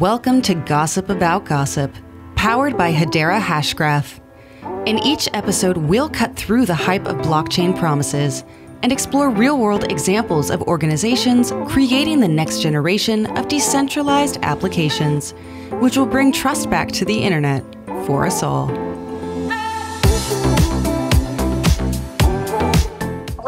Welcome to Gossip About Gossip, powered by Hedera Hashgraph. In each episode, we'll cut through the hype of blockchain promises and explore real-world examples of organizations creating the next generation of decentralized applications, which will bring trust back to the internet for us all.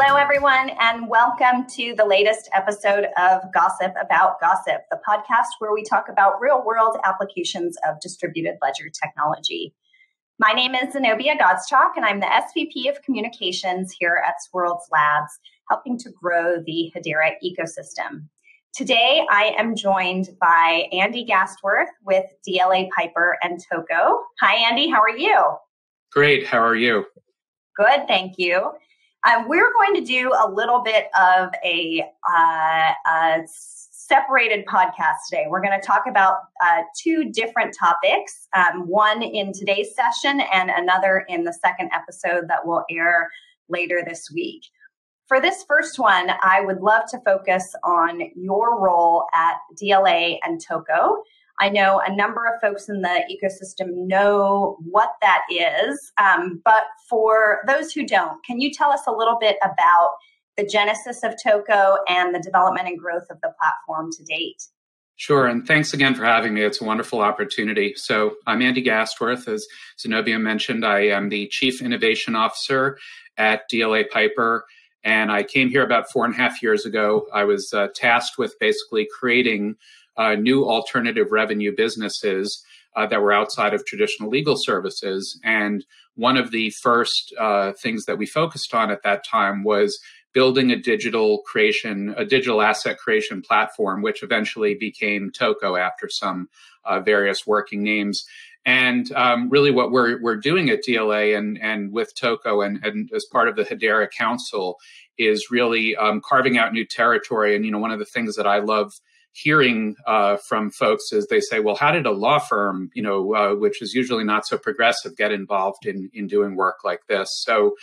Hello, everyone, and welcome to the latest episode of Gossip About Gossip, the podcast where we talk about real-world applications of distributed ledger technology. My name is Zenobia Godstock, and I'm the SVP of Communications here at Swirls Labs, helping to grow the Hedera ecosystem. Today, I am joined by Andy Gastwirth with DLA Piper and Toko. Hi, Andy. How are you? Great. How are you? Good. Thank you. We're going to do a little bit of a separated podcast today. We're going to talk about two different topics, one in today's session and another in the second episode that will air later this week. For this first one, I would love to focus on your role at DLA and Toko. I know a number of folks in the ecosystem know what that is, but for those who don't, can you tell us a little bit about the genesis of Toko and the development and growth of the platform to date? Sure, and thanks again for having me. It's a wonderful opportunity. So I'm Andy Gastwirth. As Zenobia mentioned, I am the Chief Innovation Officer at DLA Piper, and I came here about 4.5 years ago. I was tasked with basically creating new alternative revenue businesses that were outside of traditional legal services. And one of the first things that we focused on at that time was building a digital asset creation platform, which eventually became Toko after some various working names. And really what we're doing at DLA and with Toko and as part of the Hedera Council is really carving out new territory. And, you know, one of the things that I love hearing from folks is they say, well, how did a law firm, you know, which is usually not so progressive, get involved in doing work like this? So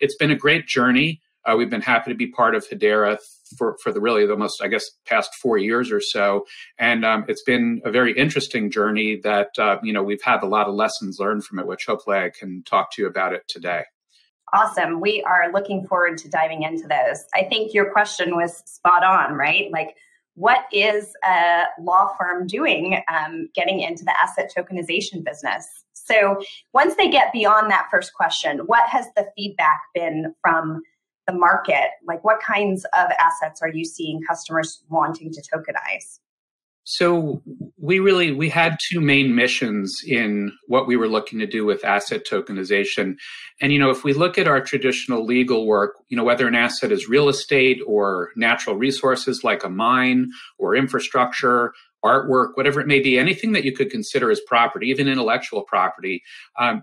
it's been a great journey. We've been happy to be part of Hedera for the really the most, I guess, past 4 years or so. And it's been a very interesting journey that, you know, we've had a lot of lessons learned from it, which hopefully I can talk to you about it today. Awesome. We are looking forward to diving into those. I think your question was spot on, right? Like, what is a law firm doing getting into the asset tokenization business? So once they get beyond that first question, what has the feedback been from the market? Like, what kinds of assets are you seeing customers wanting to tokenize? So we had two main missions in what we were looking to do with asset tokenization. And, you know, if we look at our traditional legal work, you know, whether an asset is real estate or natural resources like a mine or infrastructure, artwork, whatever it may be, anything that you could consider as property, even intellectual property,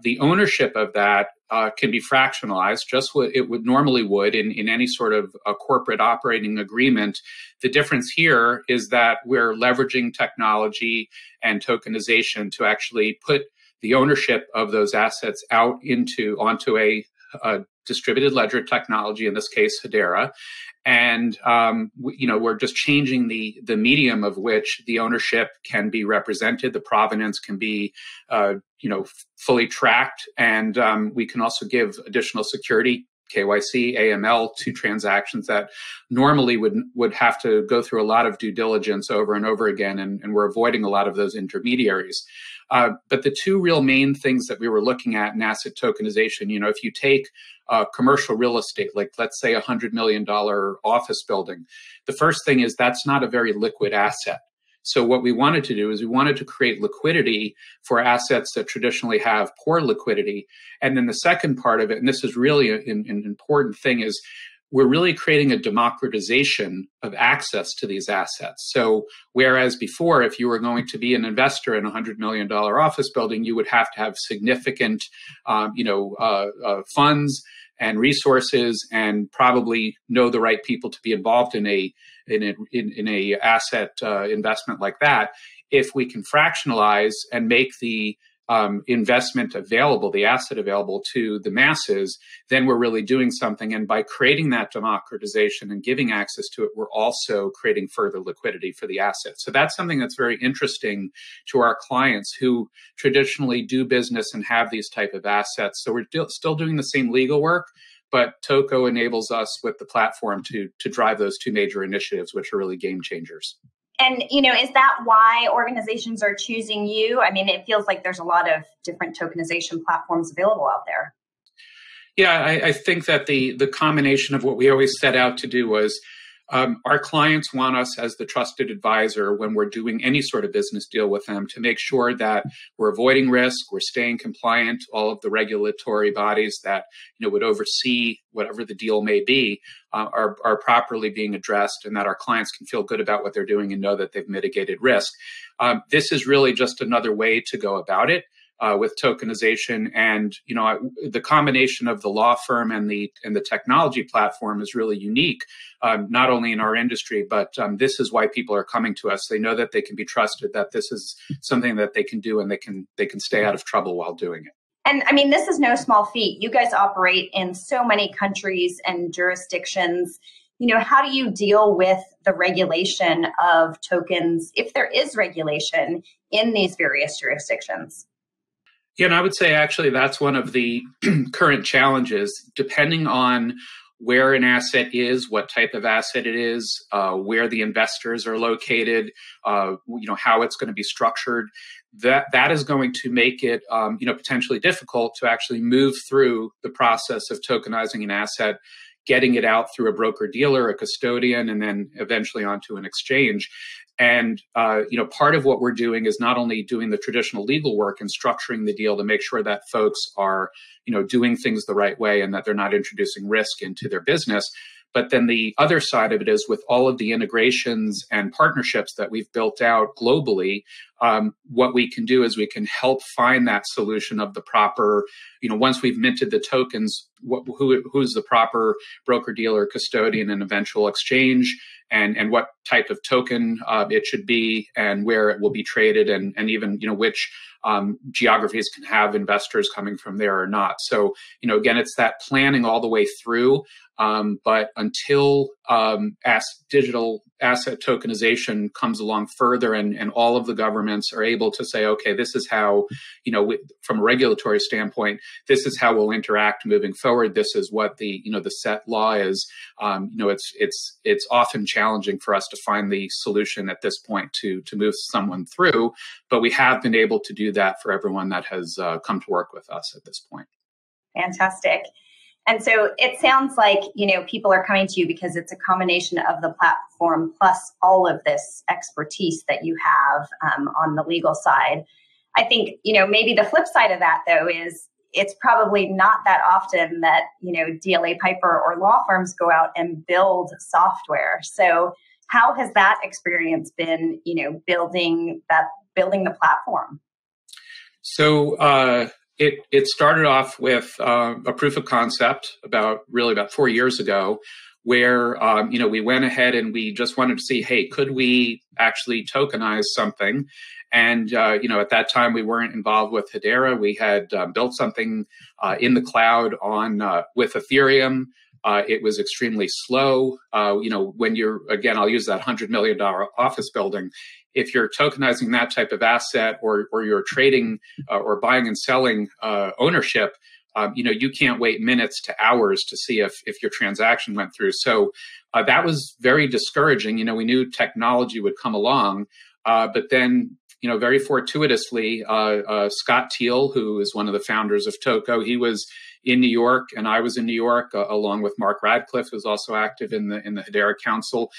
the ownership of that can be fractionalized, just what it would normally in any sort of a corporate operating agreement. The difference here is that we're leveraging technology and tokenization to actually put the ownership of those assets out onto a distributed ledger technology, in this case, Hedera. And, you know, we're just changing the medium of which the ownership can be represented, the provenance can be, you know, fully tracked, and we can also give additional security, KYC, AML, to transactions that normally would have to go through a lot of due diligence over and over again, and we're avoiding a lot of those intermediaries. But the two real main things that we were looking at in asset tokenization, you know, if you take commercial real estate, like let's say $100 million office building, the first thing is that's not a very liquid asset. So what we wanted to do is we wanted to create liquidity for assets that traditionally have poor liquidity. And then the second part of it, and this is really an important thing, is we're really creating a democratization of access to these assets. So whereas before, if you were going to be an investor in a $100 million office building, you would have to have significant you know, funds and resources, and probably know the right people to be involved in a asset investment like that. If we can fractionalize and make the investment available, the asset available to the masses, then we're really doing something. And by creating that democratization and giving access to it, we're also creating further liquidity for the asset. So that's something that's very interesting to our clients who traditionally do business and have these type of assets. So we're still doing the same legal work, but Toko enables us with the platform to drive those two major initiatives, which are really game changers. And, you know, is that why organizations are choosing you? I mean, it feels like there's a lot of different tokenization platforms available out there. Yeah, I think that the combination of what we always set out to do was our clients want us as the trusted advisor when we're doing any sort of business deal with them to make sure that we're avoiding risk, we're staying compliant, all of the regulatory bodies that, you know, would oversee whatever the deal may be are properly being addressed, and that our clients can feel good about what they're doing and know that they've mitigated risk. This is really just another way to go about it. With tokenization, and you know, the combination of the law firm and the technology platform is really unique, not only in our industry, but this is why people are coming to us. They know that they can be trusted, that this is something that they can do, and they can stay out of trouble while doing it. And I mean, this is no small feat. You guys operate in so many countries and jurisdictions. You know, how do you deal with the regulation of tokens, if there is regulation in these various jurisdictions? Yeah, and I would say actually that's one of the current challenges, depending on where an asset is, what type of asset it is, where the investors are located, you know, how it's going to be structured. That is going to make it, you know, potentially difficult to actually move through the process of tokenizing an asset, getting it out through a broker-dealer, a custodian, and then eventually onto an exchange. And, you know, part of what we're doing is not only doing the traditional legal work and structuring the deal to make sure that folks are, you know, doing things the right way and that they're not introducing risk into their business. But then the other side of it is with all of the integrations and partnerships that we've built out globally, what we can do is we can help find that solution of the proper, you know, once we've minted the tokens, who's the proper broker-dealer, custodian, and eventual exchange, and what type of token it should be and where it will be traded, and even, you know, which geographies can have investors coming from there or not. So, you know, again, it's that planning all the way through. But until digital asset tokenization comes along further and all of the governments are able to say, okay, this is how, you know, from a regulatory standpoint, this is how we'll interact moving forward. This is what the, you know, the set law is. You know, it's often challenging for us to find the solution at this point to move someone through. But we have been able to do that for everyone that has come to work with us at this point. Fantastic. And so it sounds like, you know, people are coming to you because it's a combination of the platform plus all of this expertise that you have on the legal side. I think, you know, maybe the flip side of that, though, is it's probably not that often that, you know, DLA Piper or law firms go out and build software. So how has that experience been, you know, building the platform? So, It started off with a proof of concept about 4 years ago, where you know, we went ahead and we just wanted to see, hey, could we actually tokenize something? And you know, at that time we weren't involved with Hedera. We had built something in the cloud on with Ethereum. It was extremely slow. You know, when you're, again, I'll use that $100 million office building. If you're tokenizing that type of asset or you're trading or buying and selling ownership, you know, you can't wait minutes to hours to see if your transaction went through. So that was very discouraging. You know, we knew technology would come along, but then, you know, very fortuitously, Scott Thiel, who is one of the founders of Toko, he was in New York, and I was in New York, along with Mark Radcliffe, who's also active in the Hedera Council,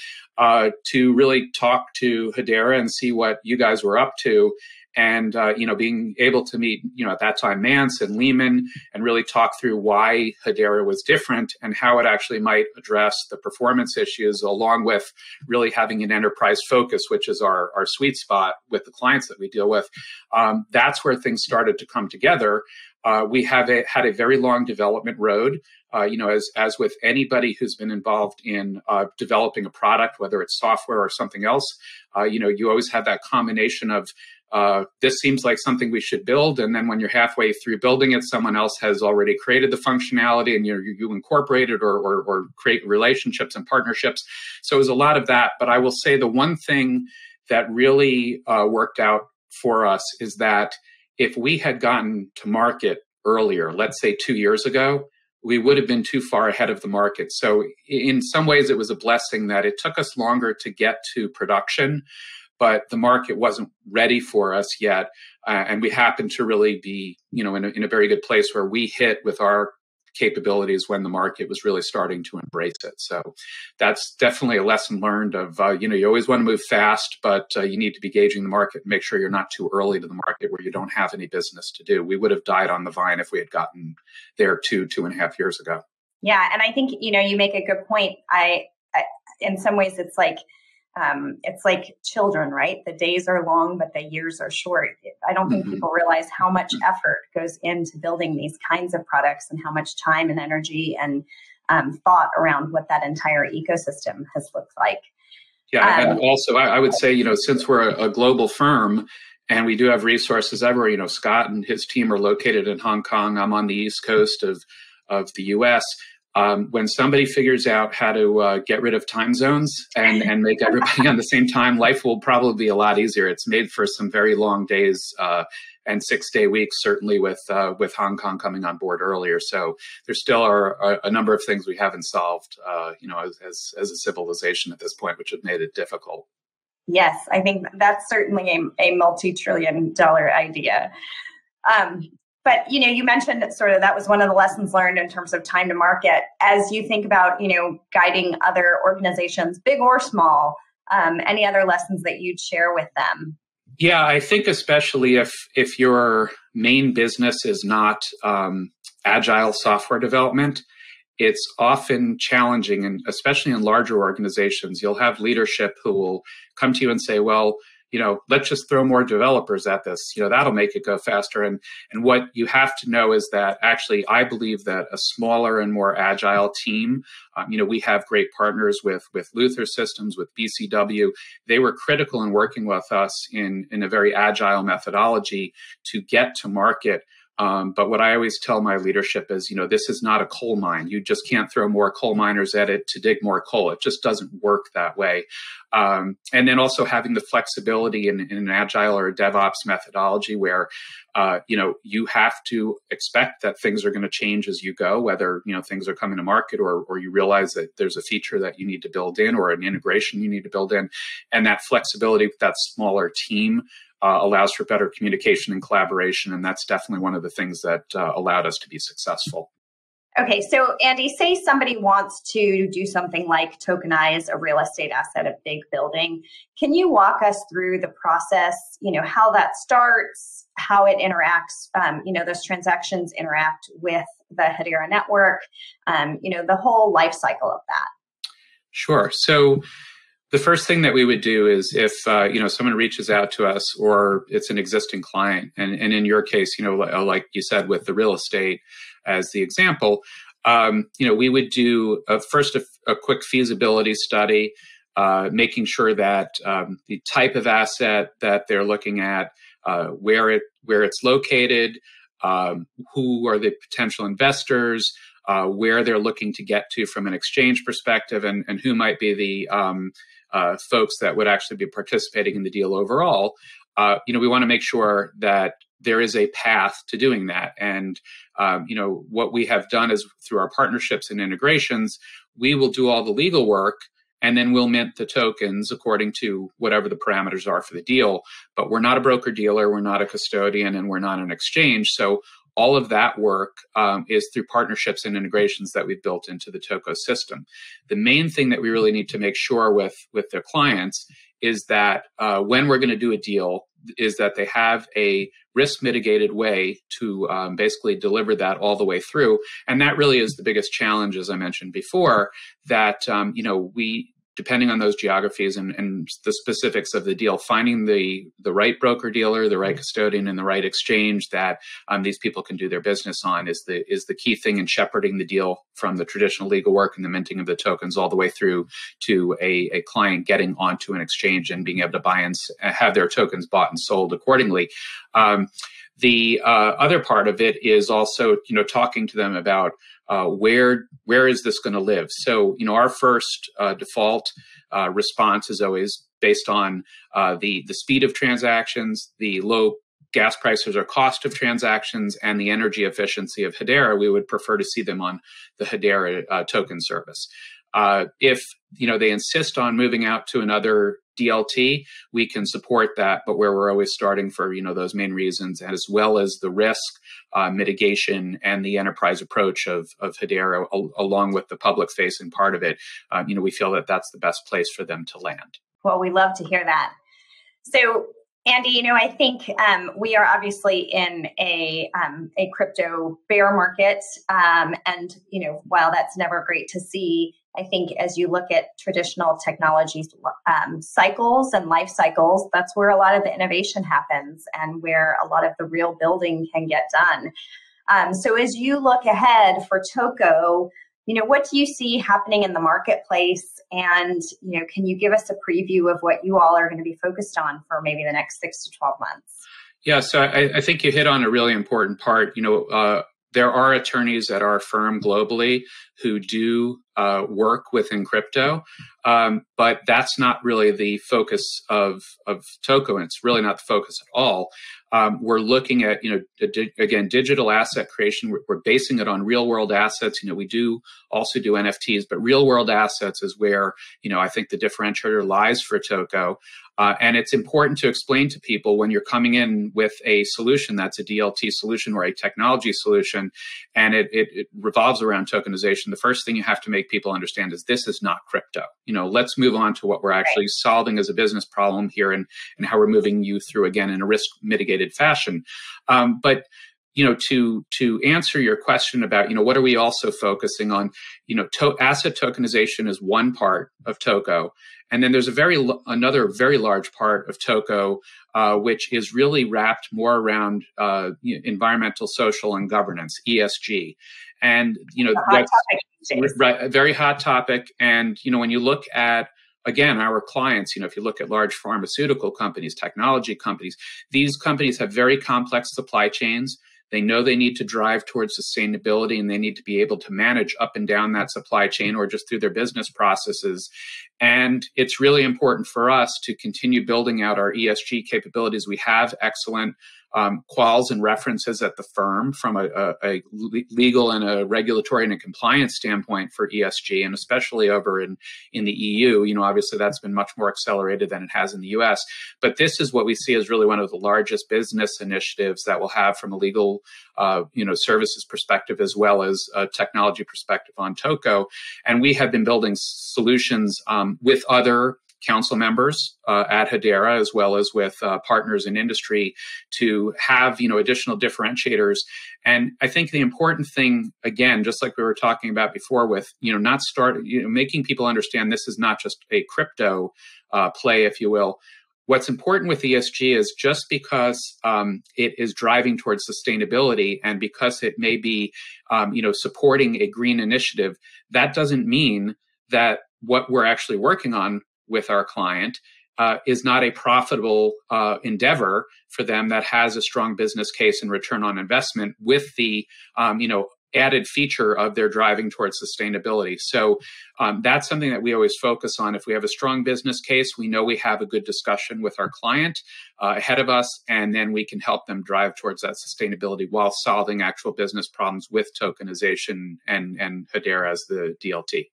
to really talk to Hedera and see what you guys were up to. And, you know, being able to meet, you know, at that time, Mance and Lehman, and really talk through why Hedera was different and how it actually might address the performance issues, along with really having an enterprise focus, which is our sweet spot with the clients that we deal with. That's where things started to come together. We have had a very long development road. You know, as with anybody who's been involved in developing a product, whether it's software or something else, you know, you always have that combination of this seems like something we should build, and then when you're halfway through building it, someone else has already created the functionality, and you incorporate it or create relationships and partnerships. So it was a lot of that. But I will say the one thing that really worked out for us is that if we had gotten to market earlier, let's say 2 years ago, we would have been too far ahead of the market. So in some ways, it was a blessing that it took us longer to get to production, but the market wasn't ready for us yet. And we happened to really be, you know, in a very good place where we hit with our capabilities when the market was really starting to embrace it. So that's definitely a lesson learned of, you know, you always want to move fast, but you need to be gauging the market and make sure you're not too early to the market where you don't have any business to do. We would have died on the vine if we had gotten there two and a half years ago. Yeah. And I think, you know, you make a good point. I in some ways, it's like children, right? The days are long, but the years are short. I don't think people realize how much effort goes into building these kinds of products and how much time and energy and thought around what that entire ecosystem has looked like. Yeah. And also, I would say, you know, since we're a global firm, and we do have resources everywhere, you know, Scott and his team are located in Hong Kong. I'm on the East Coast of the U.S., when somebody figures out how to get rid of time zones and make everybody on the same time, life will probably be a lot easier. It's made for some very long days and 6-day weeks, certainly with Hong Kong coming on board earlier. So there still are a number of things we haven't solved, you know, as a civilization at this point, which have made it difficult. Yes, I think that's certainly a multi-trillion-dollar idea. But, you know, you mentioned that sort of that was one of the lessons learned in terms of time to market. As you think about, you know, guiding other organizations, big or small, any other lessons that you'd share with them? Yeah, I think especially if your main business is not agile software development, it's often challenging, and especially in larger organizations, you'll have leadership who will come to you and say, well, you know, let's just throw more developers at this, you know, that'll make it go faster. And what you have to know is that actually, I believe that a smaller and more agile team, you know, we have great partners with Luther Systems, with BCW. They were critical in working with us in a very agile methodology to get to market. But what I always tell my leadership is, you know, this is not a coal mine. You just can't throw more coal miners at it to dig more coal. It just doesn't work that way. And then also having the flexibility in an agile or a DevOps methodology where, you know, you have to expect that things are going to change as you go, whether, you know, things are coming to market or you realize that there's a feature that you need to build in or an integration you need to build in. And that flexibility with that smaller team allows for better communication and collaboration. And that's definitely one of the things that allowed us to be successful. Okay. So Andy, say somebody wants to do something like tokenize a real estate asset, a big building. Can you walk us through the process, you know, how that starts, how it interacts, you know, those transactions interact with the Hedera network, you know, the whole life cycle of that? Sure. So the first thing that we would do is if, you know, someone reaches out to us or it's an existing client, and in your case, you know, like you said, with the real estate as the example, you know, we would do first a quick feasibility study, making sure that the type of asset that they're looking at, where it's located, who are the potential investors, where they're looking to get to from an exchange perspective, and who might be the folks that would actually be participating in the deal overall. You know, we want to make sure that there is a path to doing that. And, you know, what we have done is through our partnerships and integrations, we will do all the legal work, and then we'll mint the tokens according to whatever the parameters are for the deal. But we're not a broker dealer, we're not a custodian, and we're not an exchange. So all of that work is through partnerships and integrations that we've built into the Toko system. The main thing that we really need to make sure with their clients is that when we're going to do a deal, is that they have a risk mitigated way to basically deliver that all the way through. And that really is the biggest challenge, as I mentioned before, that, you know, we depending on those geographies and the specifics of the deal, finding the right broker-dealer, the right custodian, and the right exchange that these people can do their business on is the key thing in shepherding the deal from the traditional legal work and the minting of the tokens all the way through to a client getting onto an exchange and being able to buy and have their tokens bought and sold accordingly. The other part of it is also, talking to them about where is this going to live? So, our first default response is always based on the speed of transactions, the low gas prices or cost of transactions, and the energy efficiency of Hedera. We would prefer to see them on the Hedera token service. If they insist on moving out to another DLT, we can support that, but where we're always starting for those main reasons, as well as the risk mitigation and the enterprise approach of Hedera, along with the public-facing part of it, we feel that that's the best place for them to land. Well, we love to hear that. So, Andy, I think we are obviously in a crypto bear market, and while that's never great to see, I think as you look at traditional technology cycles and life cycles, that's where a lot of the innovation happens and where a lot of the real building can get done. So as you look ahead for Toko, what do you see happening in the marketplace? And, can you give us a preview of what you all are going to be focused on for maybe the next 6 to 12 months? Yeah, so I think you hit on a really important part. There are attorneys at our firm globally who do work within crypto, but that's not really the focus of Toko, and it's really not the focus at all. We're looking at, again, digital asset creation. We're basing it on real world assets. We do also do NFTs, but real world assets is where, I think the differentiator lies for Toko. And it's important to explain to people when you're coming in with a solution that's a DLT solution or a technology solution, and it revolves around tokenization. The first thing you have to make people understand is this is not crypto. Let's move on to what we're actually solving as a business problem here and how we're moving you through, again, in a risk mitigated fashion. But to answer your question about, what are we also focusing on? Asset tokenization is one part of Toko. And then there's another very large part of Toko, which is really wrapped more around environmental, social, and governance, ESG. And, that's a very hot topic. And, when you look at, again, our clients, if you look at large pharmaceutical companies, technology companies, these companies have very complex supply chains. They know they need to drive towards sustainability, and they need to be able to manage up and down that supply chain or just through their business processes. And it's really important for us to continue building out our ESG capabilities. We have excellent quals and references at the firm from a legal and a regulatory and a compliance standpoint for ESG, and especially over in the EU. Obviously that's been much more accelerated than it has in the US. But this is what we see as really one of the largest business initiatives that we'll have from a legal services perspective, as well as a technology perspective on Toko. And we have been building solutions with other council members at Hedera, as well as with partners in industry, to have additional differentiators. And I think the important thing, again, just like we were talking about before, with making people understand this is not just a crypto play, if you will. What's important with ESG is just because it is driving towards sustainability, and because it may be supporting a green initiative, that doesn't mean that what we're actually working on with our client is not a profitable endeavor for them that has a strong business case and return on investment, with the added feature of their driving towards sustainability. So that's something that we always focus on. If we have a strong business case, we know we have a good discussion with our client ahead of us, and then we can help them drive towards that sustainability while solving actual business problems with tokenization and Hedera as the DLT.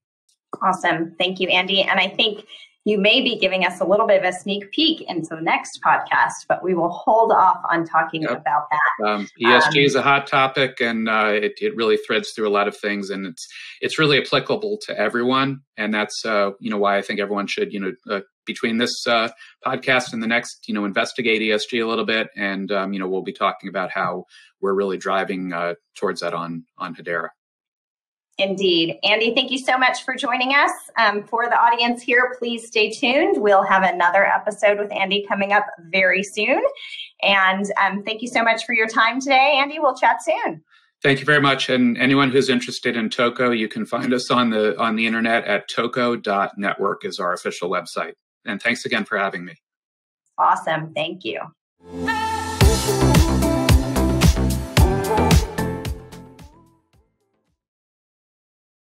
Awesome. Thank you, Andy. And I think you may be giving us a little bit of a sneak peek into the next podcast, but we will hold off on talking about that. ESG is a hot topic, and it really threads through a lot of things, and it's really applicable to everyone. And that's why I think everyone should between this podcast and the next investigate ESG a little bit, and we'll be talking about how we're really driving towards that on Hedera. Indeed. Andy, thank you so much for joining us. For the audience here, please stay tuned. We'll have another episode with Andy coming up very soon. And thank you so much for your time today, Andy. We'll chat soon. Thank you very much. And anyone who's interested in Toko, you can find us on the internet at toko.network is our official website. And thanks again for having me. Awesome. Thank you.